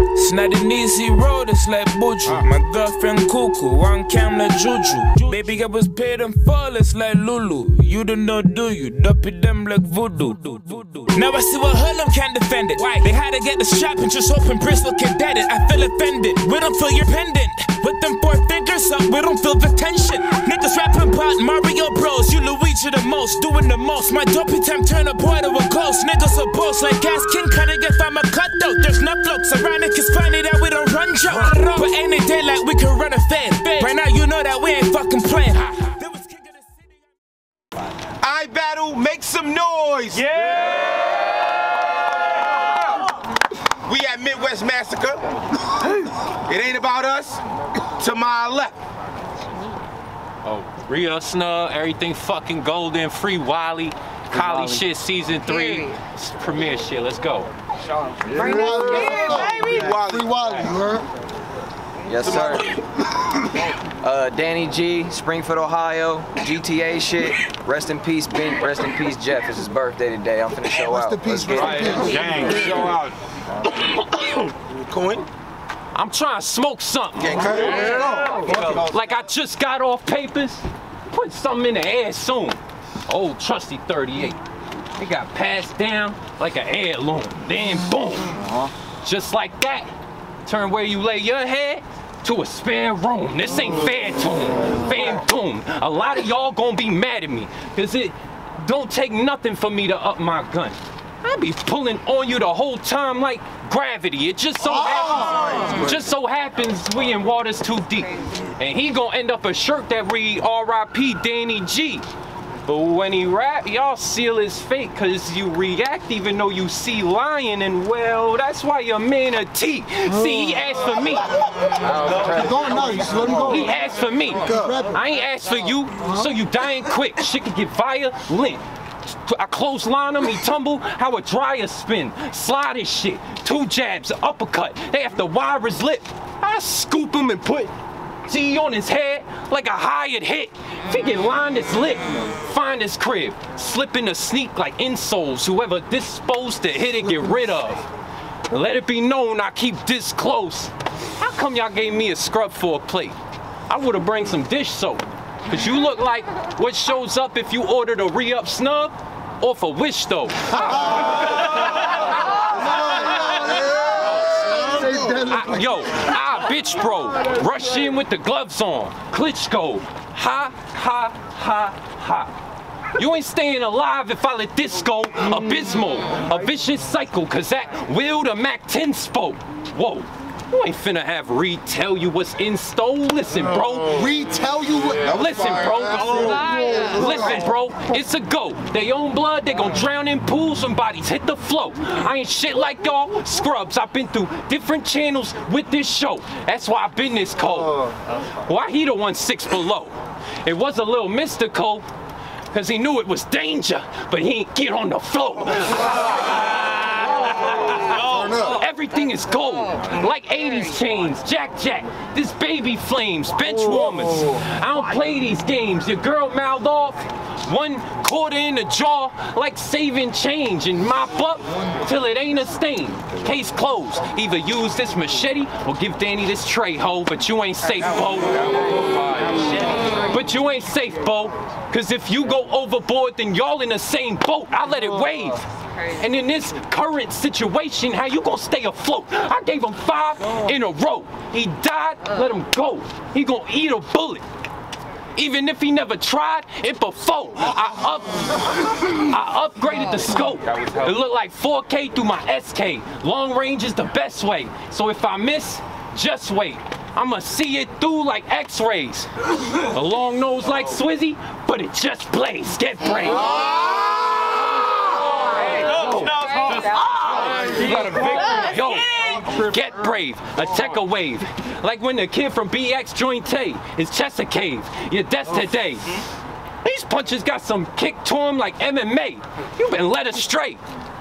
It's not an easy road, it's like Buju. My girlfriend cuckoo, on camera juju. Baby, I was paid in full, it's like Lulu. You don't know, do you? Dumpy them like voodoo. Now I see what Harlem can't defend it. Why? They had to get the shop and just hoping Bristol can get it. I feel offended, we don't feel your pendant. With them four fingers up, we don't feel the tension. Niggas rapping about Mario Bros, you Luigi the most, doing the most. My dopey time turn a boy to a ghost. Niggas are boss like Ass King, cutting if I'm a cutthroat. There's no floats, ironic, it's funny that we don't run joke. But any day like we can run a fan. Right now you know that we ain't fucking playing. I battle, make some noise! Yeah! We at Midwest Massacre. It ain't about us. To my left. Oh, real snub, everything fucking golden, free Wiley. Collie shit, season 3, premiere shit. Let's go. Free Wiley. Yes, sir. Danny G, Springfield, Ohio, GTA shit. Rest in peace, Bink. Rest in peace, Jeff. It's his birthday today. I'm finna show out. Show out. I'm trying to smoke something. Like I just got off papers. Put something in the air soon. Old trusty 38. It got passed down like an heirloom. Then boom. Just like that. Turn where you lay your head to a spare room. This ain't fair tune. Phantom. A lot of y'all gonna be mad at me. Cause it don't take nothing for me to up my gun. I be pulling on you the whole time like gravity. It just so happens. Just so happens we in waters too deep. And he gonna end up a shirt that read R.I.P. Danny G. But when he rap, y'all seal his fate, cause you react even though you see lying, and well, that's why your man a T. See, he asked for me. He asked for me. I ain't asked for you, so you dying quick. Shit could get violent. I close line him, he tumble, how a dryer spin. Slide his shit, 2 jabs, uppercut. They have to wire his lip. I scoop him and put G on his head like a hired hit. If he get lined, it's lit. Find his crib, slip in a sneak like insoles. Whoever disposed to hit it, get rid of. Let it be known I keep this close. How come y'all gave me a scrub for a plate? I would've bring some dish soap. Cause you look like what shows up if you ordered a re-up snub off a wish though. I bitch bro, rush in with the gloves on. Klitschko, ha, ha, ha, ha. You ain't staying alive if I let this go. Abysmal, a vicious cycle, cause that will the Mac 10 spoke. Whoa. You ain't finna have Reed tell you what's in store. Listen, bro. Reed tell you what? Listen, bro. Listen, bro. It's a go. They own blood. They gon' drown in pools. Somebody's hit the flow. I ain't shit like y'all scrubs. I've been through different channels with this show. That's why I've been this cold. Why he the 16 below? It was a little mystical, cause he knew it was danger, but he ain't get on the floor. Everything is gold, like 80s chains, Jack, this baby flames, bench warmers. I don't play these games, your girl mouthed off, 1 quarter in the jaw, like saving change, and mop up till it ain't a stain. Case closed, either use this machete or give Danny this tray, ho, but you ain't safe, ho. But you ain't safe, Bo, cause if you go overboard, then y'all in the same boat. I let it wave. And in this current situation, how you gonna stay afloat? I gave him 5 in a row. He died, let him go. He gonna eat a bullet. Even if he never tried it before. I upgraded the scope. It looked like 4K through my SK. Long range is the best way. So if I miss, just wait. I'ma see it through like x-rays. A long nose like Swizzy, but it just plays. Get brave. Get brave. Attack a wave. Like when the kid from BX joined Tay. His chest a cave. Your death today. These punches got some kick to them like MMA. You've been led astray.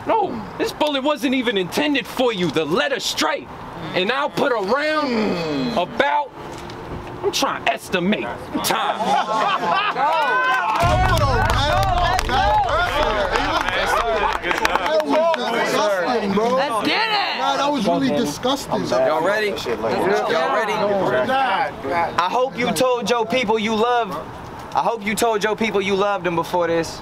No, this bullet wasn't even intended for you. The letter straight. And I'll put around about, I'm trying to estimate time. Let's get it! was really disgusted. Y'all ready? Y'all ready? I hope you told your people you loved. I hope you told your people you loved them before this.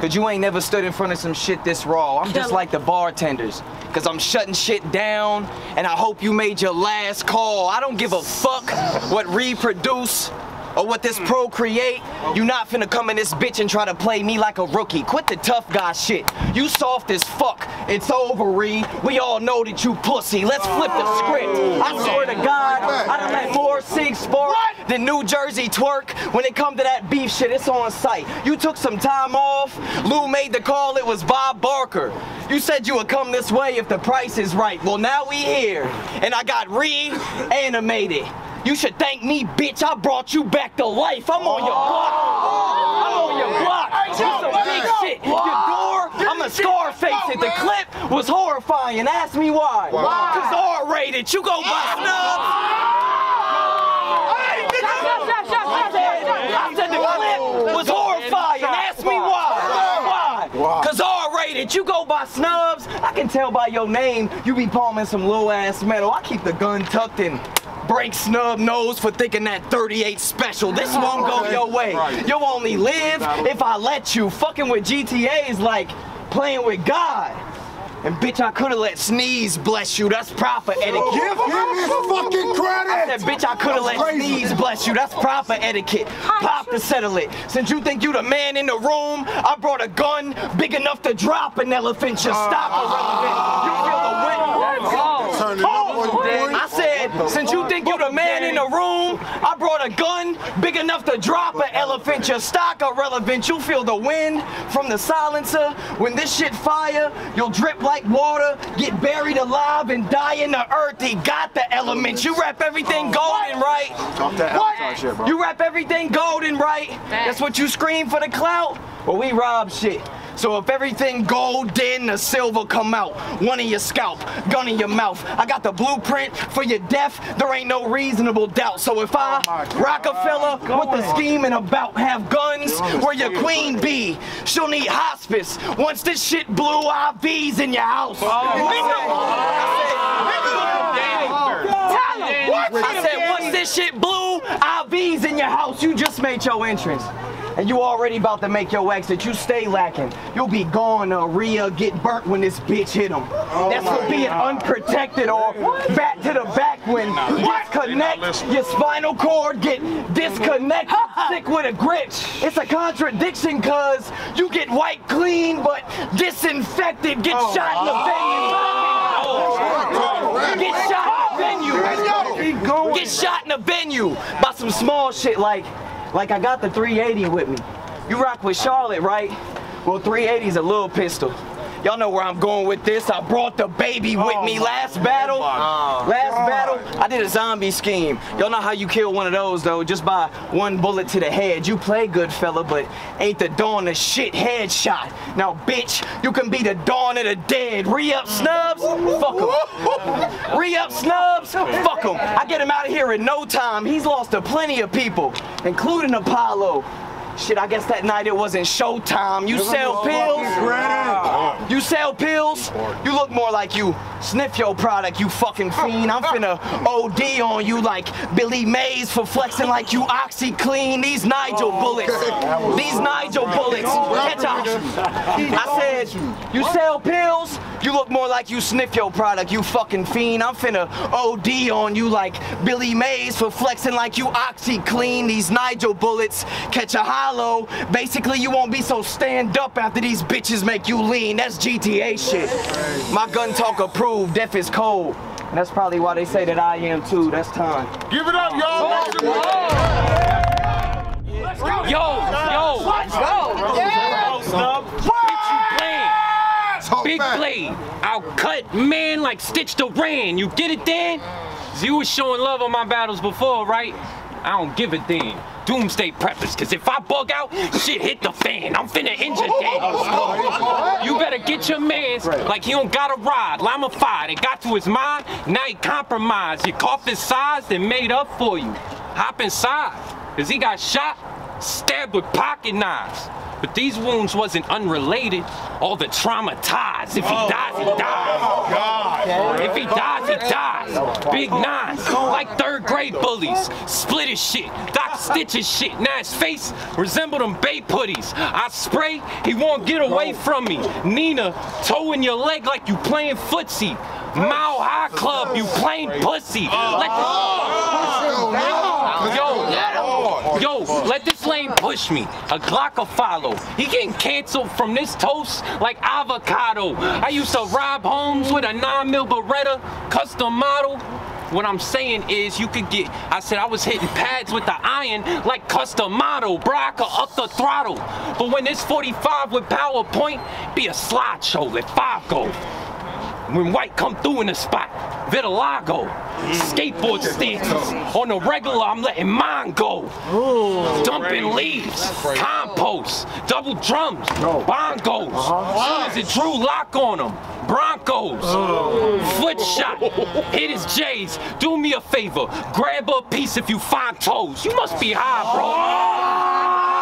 Cause you ain't never stood in front of some shit this raw. I'm just like the bartenders. Cause I'm shutting shit down, and I hope you made your last call. I don't give a fuck what reproduce or what this procreate. You not finna come in this bitch and try to play me like a rookie. Quit the tough guy shit. You soft as fuck. It's over, Reed. We all know that you pussy. Let's flip the script. I swear to God, I done let more Sig Spark than New Jersey twerk. When it come to that beef shit, it's on sight. You took some time off. Lou made the call. It was Bob Barker. You said you would come this way if the price is right. Well, now we here, and I got reanimated. You should thank me, bitch. I brought you back to life. I'm on your block. I'm on your block. You some big shit. Your door, I'm a Scarface at the clip, was horrifying. Ask me why. Why? Because R-rated. You go buy snubs. I said the clip was horrifying. Ask me why. Why? Because R-rated. You go buy snubs. I can tell by your name you be palming some little ass metal. I keep the gun tucked in. Break snub nose for thinking that 38 special. This won't go your way. You'll only live if I let you. Fucking with GTA is like playing with God. And bitch, I coulda let Sneeze bless you. That's proper etiquette. Give him fucking credit. I said, bitch, I coulda let Sneeze bless you. That's proper etiquette. Pop to settle it. Since you think you the man in the room, I brought a gun big enough to drop an elephant. Just stop irrelevant. You feel the wind. I said, since you think you're the man in the room, I brought a gun big enough to drop an elephant. Your stock irrelevant. You feel the wind from the silencer. When this shit fire, you'll drip like water, get buried alive, and die in the earth. He got the elements. You wrap everything golden, right? You wrap everything golden, right? That's what you scream for the clout? Well, we rob shit. So if everything golden, the silver come out. One in your scalp, gun in your mouth. I got the blueprint for your death. There ain't no reasonable doubt. So if I, Rockefeller, with the scheme and about, have guns where your queen be, she'll need hospice. Once this shit blew, IVs in your house. I said, once this shit blew, IVs in your house. You just made your entrance. And you already about to make your exit. You stay lacking. You'll be gone, Rhea, get burnt when this bitch hit him. That's for being unprotected or back to the back when disconnect, your spinal cord get disconnected, sick with a grip. It's a contradiction cause you get wiped clean but disinfected, get shot in the vein. Get shot in the venue. Get shot in the venue by some small shit like I got the 380 with me. You rock with Charlotte, right? Well, 380's a little pistol. Y'all know where I'm going with this. I brought the baby with me. Last battle, I did a zombie scheme. Y'all know how you kill one of those, though, just by one bullet to the head. You play good, fella, but ain't the dawn of shit headshot. Now, bitch, you can be the dawn of the dead. Re-up snubs? Fuck him. Re-up snubs? Fuck him. I get him out of here in no time. He's lost to plenty of people, including Apollo. Shit, I guess that night it wasn't showtime. You sell pills? You sell pills? You look more like you sniff your product, you fucking fiend. I'm finna OD on you like Billy Mays for flexing like you Oxyclean. These Nigel bullets. These Nigel bullets. Catch up. I said, you sell pills? You look more like you sniff your product, you fucking fiend. I'm finna OD on you like Billy Mays for flexing like you Oxyclean. These Nigel bullets. Catch a high. Basically, you won't be so stand up after these bitches make you lean. That's GTA shit. My gun talk approved. Death is cold. And that's probably why they say that I am too. That's time. Give it up, y'all. Let's go. Yo. Let's go. Big blade. I'll cut man like Stitch Duran. You get it then? You was showing love on my battles before, right? I don't give a damn. Doomsday preppers, cause if I bug out, shit hit the fan. I'm finna injure Dan. You better get your mans like he don't got a ride. Lamified, it got to his mind, now he compromised. Your coffin sized and made up for you. Hop inside, cause he got shot. stabbed with pocket knives. But these wounds wasn't unrelated. All the traumatized. If he dies, he dies. Oh God. If he dies, he dies. Big nines, like third grade bullies. Split his shit, Doc stitch his shit. Now his face resembled them bay putties. I spray, he won't get away from me. Nina, toe in your leg like you playing footsie. Mile High Club, you plain pussy. Let let this lane push me. A Glocka follow. He getting canceled from this toast like avocado. I used to rob homes with a 9mm Beretta, custom model. What I'm saying is you could get, I said I was hitting pads with the iron like custom model, Brocka up the throttle. But when it's 45 with PowerPoint, be a slideshow, let 5 go. When white come through in the spot, vitiligo, skateboard stances. On the regular, I'm letting mine go. Ooh, dumping leaves, compost, double drums, bongos. As soon as it drew lock on them, Broncos, foot shot, hit his J's. Do me a favor, grab a piece if you find toes. You must be high, bro.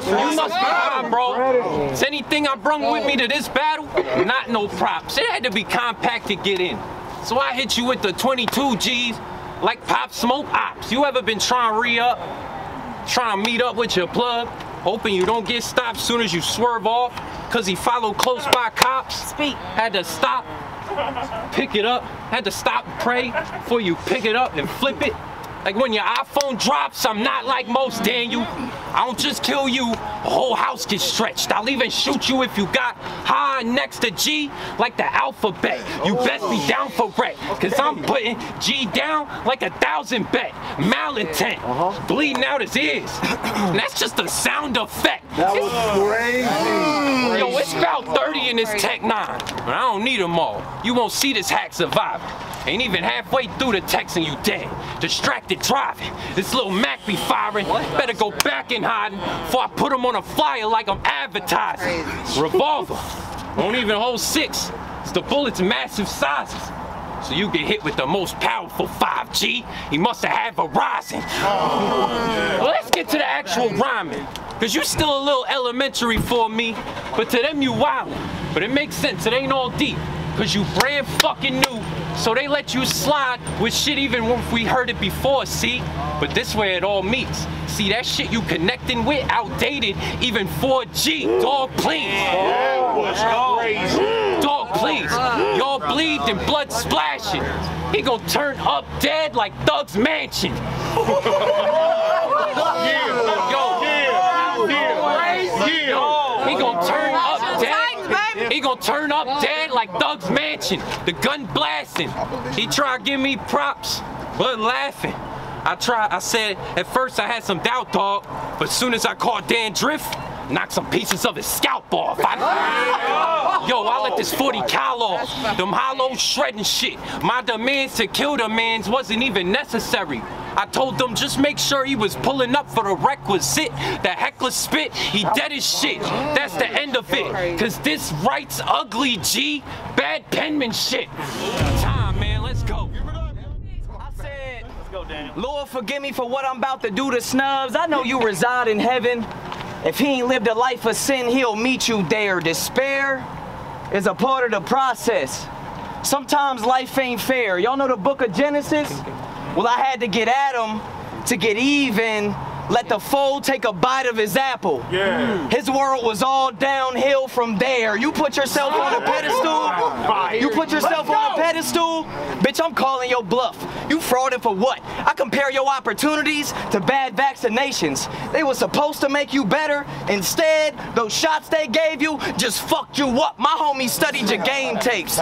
You must be high, bro. Is anything I brung with me to this battle? Not no props. It had to be compact to get in. So I hit you with the 22 G's, like Pop Smoke Ops. You ever been trying to re-up? Trying to meet up with your plug? Hoping you don't get stopped soon as you swerve off? Cause he followed close by cops. Speak. Had to stop, pick it up. Had to stop and pray before you pick it up and flip it. Like when your iPhone drops, I'm not like most, Daniel. I don't just kill you, the whole house gets stretched. I'll even shoot you if you got high next to G, like the alphabet. You best be down for wreck, cause I'm putting G down like 1,000 bet. Malintent, bleeding out his ears. And that's just a sound effect. That was crazy. Yo, it's about 30 in this Tech 9, but I don't need them all. You won't see this hack surviving. Ain't even halfway through the text and you dead. Distracted driving. This little Mac be firing. Better go back in hiding before I put him on a flyer like I'm advertising. Revolver. Won't even hold 6. It's the bullet's massive sizes. So you get hit with the most powerful 5G. He must have a rising. Well, let's get to the actual rhyming. Cause you still a little elementary for me. But to them you wildin'. But it makes sense, it ain't all deep. Cause you brand fucking new. So they let you slide with shit even if we heard it before, see? But this way it all meets. See, that shit you connecting with outdated, even 4G. Dog, please. That was crazy. Dog, please. Y'all bleed and blood splashing. He gon' turn up dead like Thug's Mansion. He gon' turn up dead. He gon' turn up dead like Thug's Mansion, the gun blasting. He tried to give me props, but laughing. I said, at first I had some doubt, dog, but soon as I caught Dan Drift, knocked some pieces of his scalp off. I let this 40 cal off. Them hollow shredding shit. My demands to kill the mans wasn't even necessary. I told them just make sure he was pulling up for the requisite. The heckler spit, he dead as shit. That's the end of it. Cause this writes ugly, G. Bad penman shit. Time, man, let's go. I said, let's go, Daniel. Lord, forgive me for what I'm about to do to snubs. I know you reside in heaven. If he ain't lived a life of sin, he'll meet you there. Despair is a part of the process. Sometimes life ain't fair. Y'all know the book of Genesis? Well, I had to get Adam to get Eve in, let the foe take a bite of his apple. Yeah. His world was all downhill from there. You put yourself on a pedestal? You put yourself on a pedestal? Bitch, I'm calling your bluff. You frauding for what? I compare your opportunities to bad vaccinations. They were supposed to make you better. Instead, those shots they gave you just fucked you up. My homie studied your game tapes.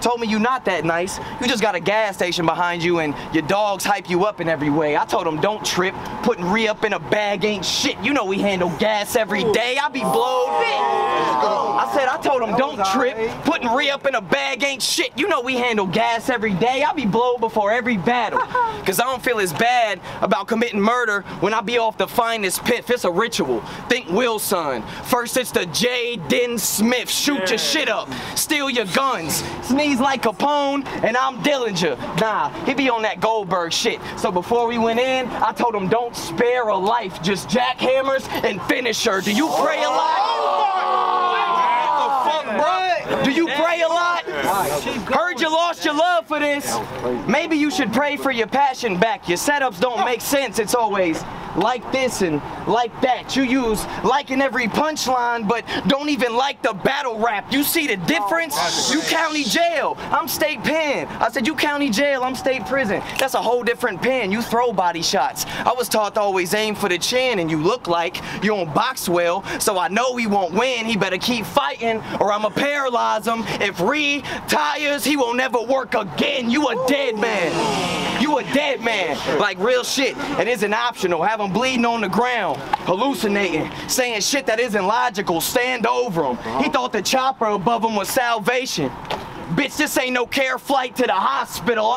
Told me you not that nice. You just got a gas station behind you and your dogs hype you up in every way. I told told him don't trip. Putting re-up in a bag ain't shit. You know we handle gas every day. I be blowed. I said, I told him don't trip. Putting re-up in a bag ain't shit. You know we handle gas every day. I be blowed before every battle. Cause I don't feel as bad about committing murder when I be off the finest piff. It's a ritual. Think Wilson. First it's the Jaden Smith. Shoot your shit up. Steal your guns. Sneeze like Capone and I'm Dillinger. Nah, he be on that Goldberg shit. So before we went in, I told him don't spare a life. Just jackhammers and finisher. Do you pray a lot? What the fuck, bro? Do you pray a lot? Heard you lost your love for this. Maybe you should pray for your passion back. Your setups don't make sense. It's always like this and like that. You use like in every punchline, but don't even like the battle rap. You see the difference? You county jail. I'm state pen. I said, you county jail. I'm state prison. That's a whole different pen. You throw body shots. I was taught to always aim for the chin, and you look like you don't box well, so I know he won't win. He better keep fighting, or I'm a paralyzed. Him. If Reed tires, he will never work again. You a dead man. You a dead man. Like real shit. It isn't optional. Have him bleeding on the ground, hallucinating, saying shit that isn't logical. Stand over him. He thought the chopper above him was salvation. Bitch, this ain't no care flight to the hospital.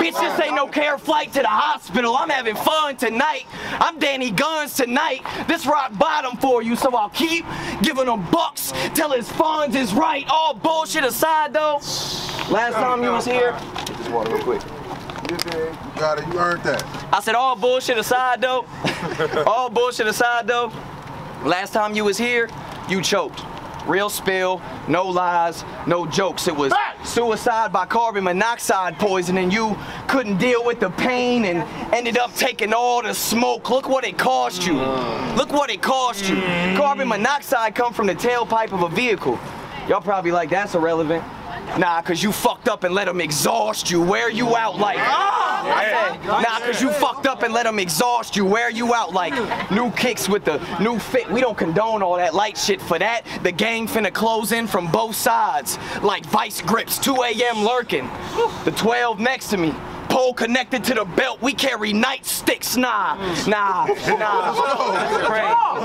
Bitch, this ain't no care flight to the hospital. I'm having fun tonight. I'm Danny Guns tonight. This rock bottom for you, so I'll keep giving him bucks till his funds is right. All bullshit aside, though, last time you was here. Just water real quick. You got it. You earned that. I said all bullshit aside, though. All bullshit aside, though. Last time you was here, you choked. Real spill, no lies, no jokes. It was suicide by carbon monoxide poisoning. You couldn't deal with the pain and ended up taking all the smoke. Look what it cost you. Look what it cost you. Carbon monoxide come from the tailpipe of a vehicle. Y'all probably like, that's irrelevant. Nah, cause you fucked up and let them exhaust you. Wear you out like. Nah, cause you fucked up and let them exhaust you. Wear you out like. New kicks with the new fit. We don't condone all that light shit for that. The gang finna close in from both sides. Like vice grips, 2 a.m. lurking. The 12 next to me. Pole connected to the belt, we carry nightsticks. Nah.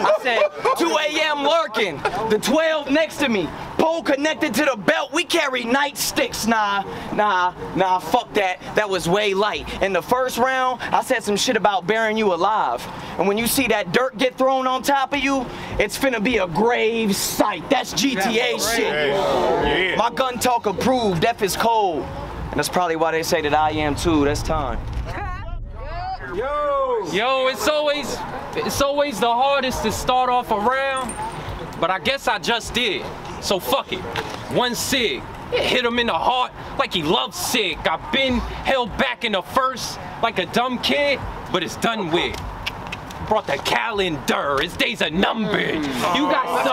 I said, 2 a.m. lurking. The 12 next to me. Pole connected to the belt, we carry nightsticks. Nah, fuck that. That was way light. In the first round, I said some shit about burying you alive. And when you see that dirt get thrown on top of you, it's finna be a grave sight. That's GTA shit. Yeah. My gun talk approved, F is cold. That's probably why they say that I am too. That's time. Yo, it's always the hardest to start off a round, but I guess I just did. So fuck it. One Sig. It hit him in the heart like he loves Sig. I've been held back in the first like a dumb kid, but it's done with. Brought the calendar. His days are numbered. You got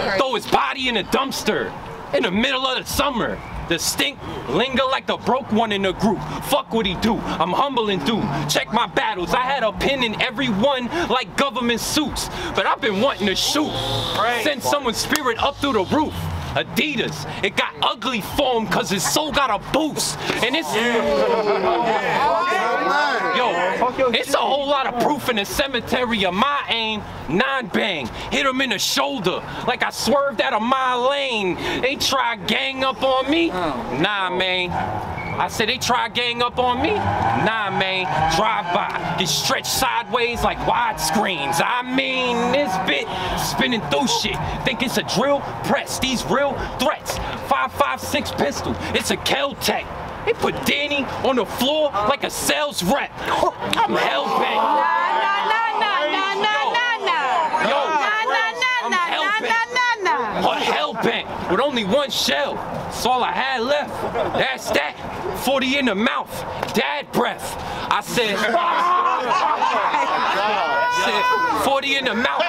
something. Throw his body in a dumpster in the middle of the summer. The stink linger like the broke one in the group. Fuck what he do, I'm humble and do. Check my battles, I had a pin in every one like government suits. But I've been wanting to shoot. Send someone's spirit up through the roof. Adidas, it got ugly form cause his soul got a boost. And it's... Yo, it's a whole lot of proof in the cemetery of my aim. 9 bang, hit him in the shoulder like I swerved out of my lane. They try gang up on me? Nah, man. I said they try gang up on me? Nah, man. Drive by, get stretched sideways like wide screens. I mean, this bit spinning through shit. Think it's a drill press, these real threats. 5.56 pistol, it's a Kel-Tec. They put Danny on the floor like a sales rep. I'm hell bent. I'm hell bent with only one shell. That's all I had left. That's that. 40 in the mouth. Dad breath. I said 40 in the mouth.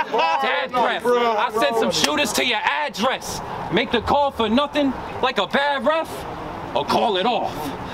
Dad breath. I sent some shooters to your address. Make the call for nothing like a bad ref. Or call it off.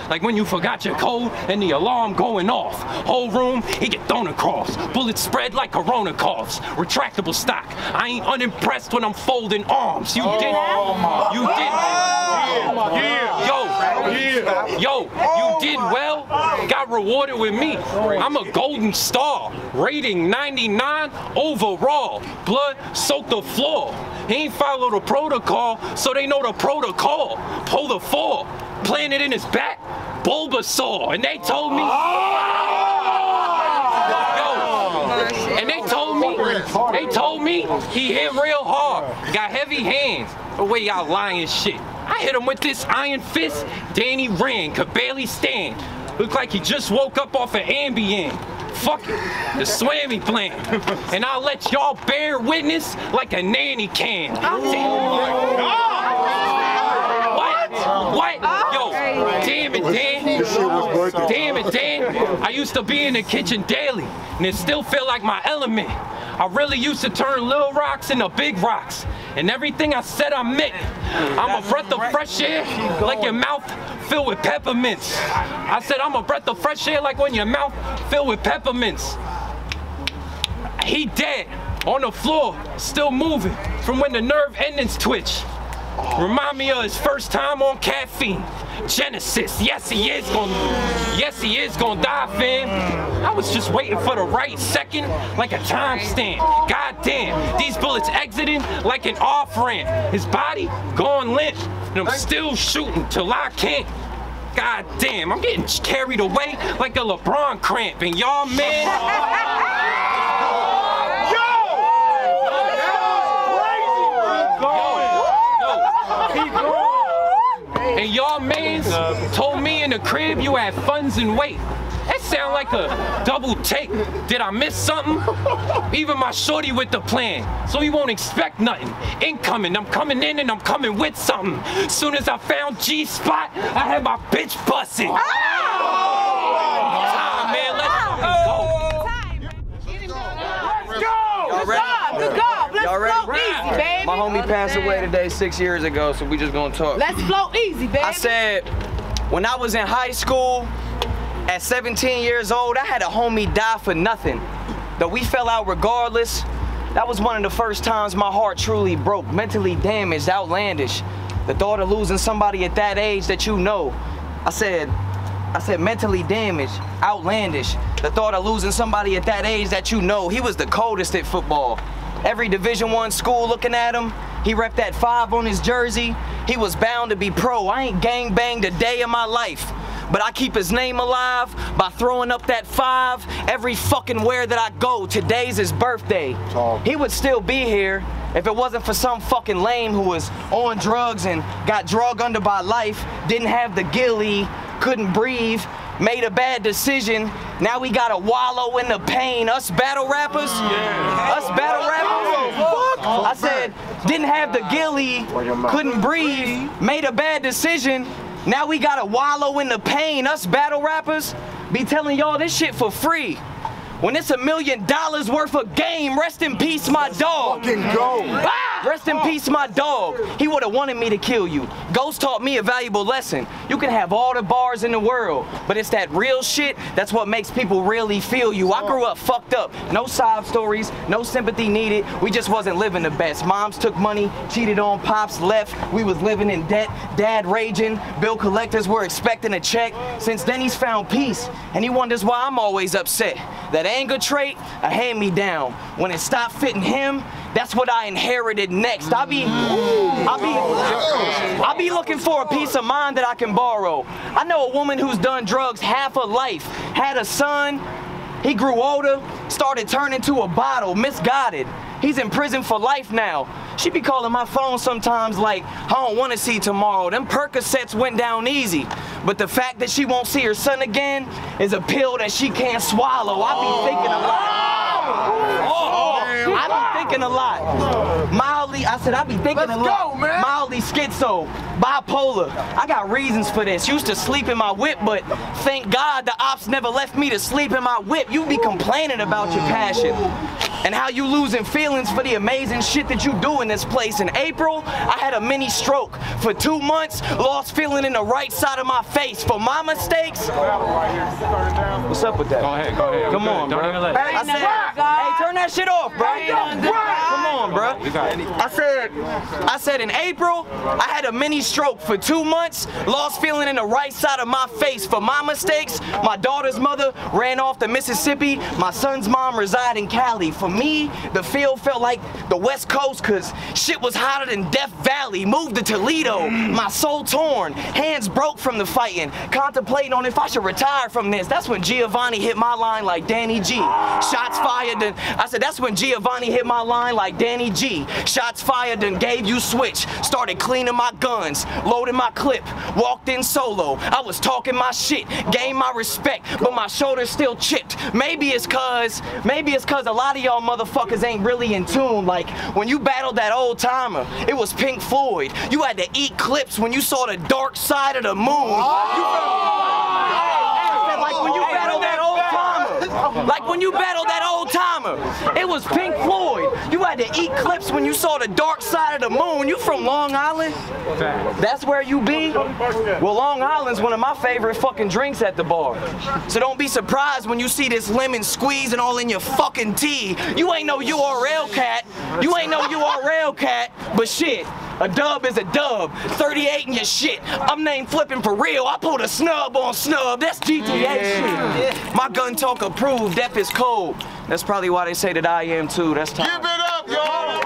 Like when you forgot your code and the alarm going off. Whole room, he get thrown across. Bullets spread like corona coughs. Retractable stock. I ain't unimpressed when I'm folding arms. You didn't. You didn't. Yo, Yeah. Yo, you did well, got rewarded with me. I'm a golden star, rating 99 overall. Blood soaked the floor. He ain't follow the protocol, so they know the protocol. Pull the four, plant it in his back, Bulbasaur. And they told me, They told me he hit real hard, got heavy hands. The way y'all lying shit. I hit him with this iron fist. Danny ran, could barely stand. Looked like he just woke up off an Ambien. Fuck it, the swammy plan. And I'll let y'all bear witness like a nanny can. What? Yo, damn it, Dan. Damn it, Dan. I used to be in the kitchen daily, and it still feel like my element. I really used to turn little rocks into big rocks, and everything I said I meant. I'm a breath of fresh air, like your mouth filled with peppermints. I said I'm a breath of fresh air, like when your mouth filled with peppermints. He dead, on the floor, still moving, from when the nerve endings twitch. Remind me of his first time on caffeine. Genesis, yes he is gonna die, fam. I was just waiting for the right second, like a timestamp. Goddamn, these bullets exiting like an off ramp. His body gone limp, and I'm still shooting till I can't. Goddamn, I'm getting carried away like a LeBron cramp, and y'all man. And y'all mans told me in the crib you had funds and weight. That sound like a double take. Did I miss something? Even my shorty with the plan, so he won't expect nothing. Incoming, I'm coming in and I'm coming with something. Soon as I found G-Spot, I had my bitch busted. Oh! Time, man, let's fucking go. Let's go! Good job, good job. Let's float easy, baby. My homie passed away today 6 years ago, so we just gonna talk. Let's float easy, baby. I said, when I was in high school, at 17 years old, I had a homie die for nothing. Though we fell out regardless, that was one of the first times my heart truly broke, mentally damaged, outlandish. The thought of losing somebody at that age that you know. I said mentally damaged, outlandish. The thought of losing somebody at that age that you know. He was the coldest at football. Every Division I school looking at him, he repped that 5 on his jersey. He was bound to be pro. I ain't gang-banged a day in my life, but I keep his name alive by throwing up that 5 every fucking where that I go. Today's his birthday. He would still be here if it wasn't for some fucking lame who was on drugs and got drug under by life, didn't have the ghillie, couldn't breathe, made a bad decision. Now we gotta wallow in the pain. Us battle rappers? Yeah. Us battle rappers? Fuck! I said, didn't have the ghillie, couldn't breathe, made a bad decision. Now we gotta wallow in the pain. Us battle rappers be telling y'all this shit for free, when it's $1 million worth of game. Rest in peace, my dog. Fucking go. Ah! Rest in peace, my dog. He would have wanted me to kill you. Ghost taught me a valuable lesson. You can have all the bars in the world, but it's that real shit that's what makes people really feel you. I grew up fucked up. No sob stories, no sympathy needed. We just wasn't living the best. Moms took money, cheated on pops, left. We was living in debt. Dad raging. Bill collectors were expecting a check. Since then, he's found peace, and he wonders why I'm always upset. That anger trait, a hand-me-down. When it stopped fitting him, that's what I inherited next. I be looking for a peace of mind that I can borrow. I know a woman who's done drugs half her life, had a son, he grew older, started turning to a bottle, misguided. He's in prison for life now. She be calling my phone sometimes like, I don't wanna see tomorrow. Them Percocets went down easy. But the fact that she won't see her son again is a pill that she can't swallow. I be thinking a lot. I be thinking a lot. Mildly, I said I be thinking a lot. Mildly schizo, bipolar. I got reasons for this. Used to sleep in my whip, but thank God the ops never left me to sleep in my whip. You be complaining about your passion. and how you losing feelings for the amazing shit that you do in this place. In April, I had a mini stroke for 2 months, lost feeling in the right side of my face for my mistakes. What's up with that? Go ahead, go ahead. Come on, bro. I said, hey, turn that shit off, bro. Come on, bro. I said in April, I had a mini stroke for 2 months, lost feeling in the right side of my face for my mistakes. My daughter's mother ran off to Mississippi. My son's mom resided in Cali. For me, the field felt like the West Coast because shit was hotter than Death Valley. Moved to Toledo, my soul torn, hands broke from the fighting, contemplating on if I should retire from this. That's when Giovanni hit my line like Danny G. Shots fired, then I said, that's when Giovanni hit my line like Danny G. Shots fired, then gave you switch. Started cleaning my guns, loading my clip, walked in solo. I was talking my shit, gained my respect, but my shoulder's still chipped. Maybe it's cause a lot of y'all motherfuckers ain't really in tune. Like when you battled that old timer, it was Pink Floyd. You had to eat clips when you saw the Dark Side of the Moon. Like when you battled that old timer, it was Pink Floyd. You had to eat clips when you saw the Dark Side of the Moon. You from Long Island? That's where you be? Well, Long Island's one of my favorite fucking drinks at the bar. So don't be surprised when you see this lemon squeezing all in your fucking tea. You ain't no URL cat. You ain't no URL cat, but shit. A dub is a dub, 38 in your shit. I'm name flipping for real, I pulled a snub on snub. That's GTA shit. My gun talk approved, death is cold. That's probably why they say that I am too, that's time. Give it up, y'all!